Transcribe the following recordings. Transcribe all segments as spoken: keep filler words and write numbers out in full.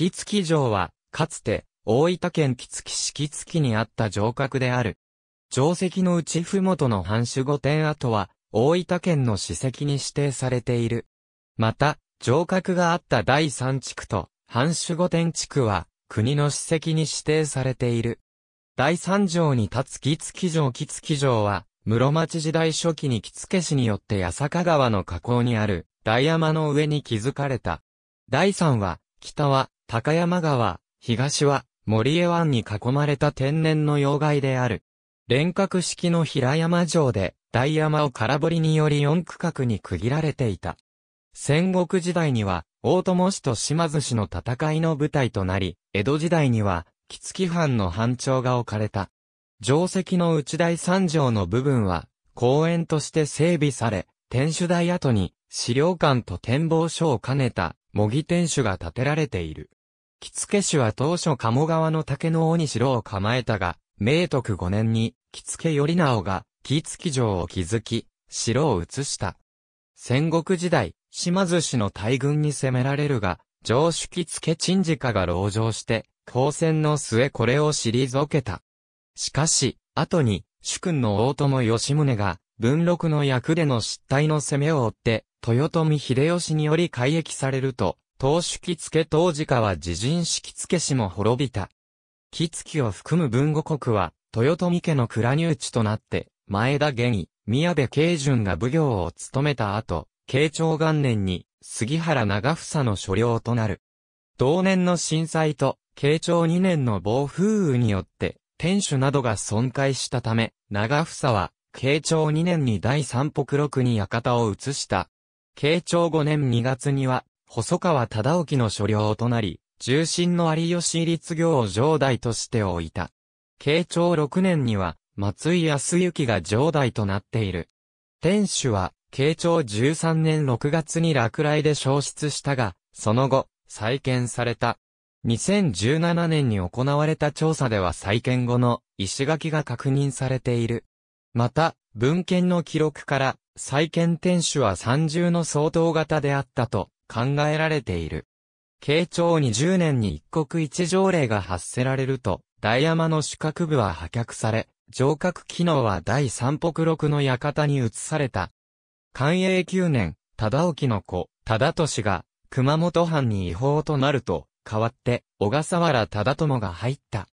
杵築城は、かつて、大分県杵築市杵築にあった城郭である。城跡のうち麓の藩主御殿跡は、大分県の史跡に指定されている。また、城郭があっただいさん地区と、藩主御殿地区は、国の史跡に指定されている。だいさん条に立つ杵築城杵築城は、室町時代初期に木付氏によって八坂川の河口にある、台山の上に築かれた。だいさんは、北は、高山川、東は、森江湾に囲まれた天然の要害である。連郭式の平山城で、台山を空堀によりよん区画に区切られていた。戦国時代には、大友氏と島津氏の戦いの舞台となり、江戸時代には、木付藩の藩庁が置かれた。城跡の内だいさん条の部分は、公園として整備され、天守台跡に、資料館と展望所を兼ねた、模擬天守が建てられている。木付氏は当初鴨川の竹の尾に城を構えたが、明徳ごねんに、木付頼直が、木付城を築き、城を移した。戦国時代、島津氏の大軍に攻められるが、城主木付陳次家が籠城して、交戦の末これを退けた。しかし、後に、主君の大友吉宗が、文禄の役での失態の攻めを追って、豊臣秀吉により改易されると、当主木付藤次家は自陣し木付氏も滅びた。木付を含む豊後国は、豊臣家の蔵入地となって、前田源義、宮部桂順が奉行を務めた後、慶長元年に、杉原長房の所領となる。同年の震災と、慶長にねんの暴風雨によって、天守などが損壊したため、長房は、慶長にねんにだいさん北六に館を移した。慶長ごねんにがつには、細川忠興の所領となり、重臣の有吉律行を城代として置いた。慶長ろくねんには、松井康之が城代となっている。天守は、慶長じゅうさんねんろくがつに落雷で焼失したが、その後、再建された。にせんじゅうななねんに行われた調査では再建後の石垣が確認されている。また、文献の記録から再建天守は三重の相当型であったと考えられている。慶長にじゅうねんに一国一条令が発せられると、台山の主郭部は破却され、城郭機能はだいさん北六の館に移された。寛永きゅうねん、忠興の子、忠利が熊本藩に違法となると、代わって、小笠原忠友が入った。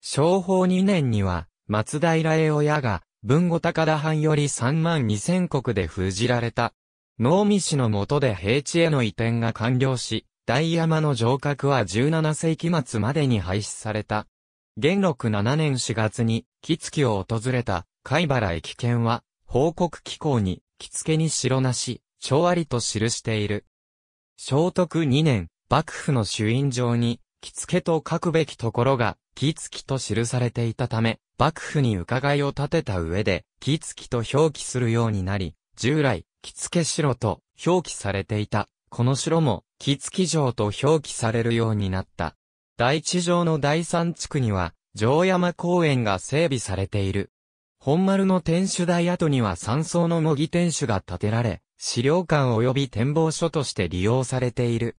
正保にねんには、松平英親が、豊後高田藩よりさんまんにせん石で封じられた。能見氏の下で平地への移転が完了し、台山の城郭はじゅうななせいき末までに廃止された。元禄しちねんしがつに、木付を訪れた、貝原益賢は、報告機構に、木付に城なし、町ありと記している。正徳にねん、幕府の朱印状に、木付と書くべきところが、木付と記されていたため、幕府に伺いを立てた上で、木付と表記するようになり、従来、木付城と表記されていた、この城も、木付城と表記されるようになった。台地上のだいさん地区には、城山公園が整備されている。本丸の天守台跡にはさん層の模擬天守が建てられ、資料館及び展望所として利用されている。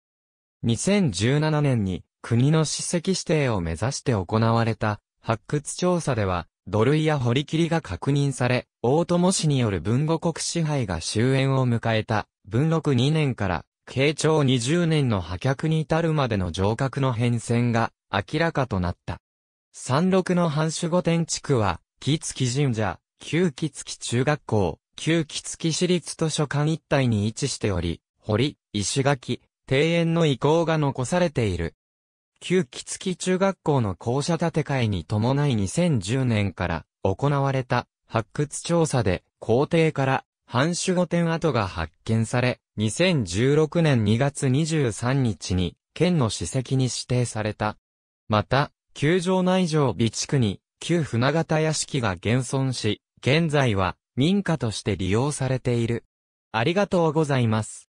にせんじゅうななねんに国の史跡指定を目指して行われた発掘調査では土塁や堀切が確認され、大友氏による豊後国支配が終焉を迎えた文禄にねんから慶長にじゅうねんの破却に至るまでの城郭の変遷が明らかとなった。山麓の藩主御殿地区は、木付神社、旧木付中学校、旧木付市立図書館一帯に位置しており、堀、石垣、庭園の遺構が残されている。旧木付中学校の校舎建て替えに伴いにせんじゅうねんから行われた発掘調査で校庭から藩主御殿跡が発見され、にせんじゅうろくねんにがつにじゅうさんにちに県の史跡に指定された。また、旧城内城備地区に旧船形屋敷が現存し、現在は民家として利用されている。ありがとうございます。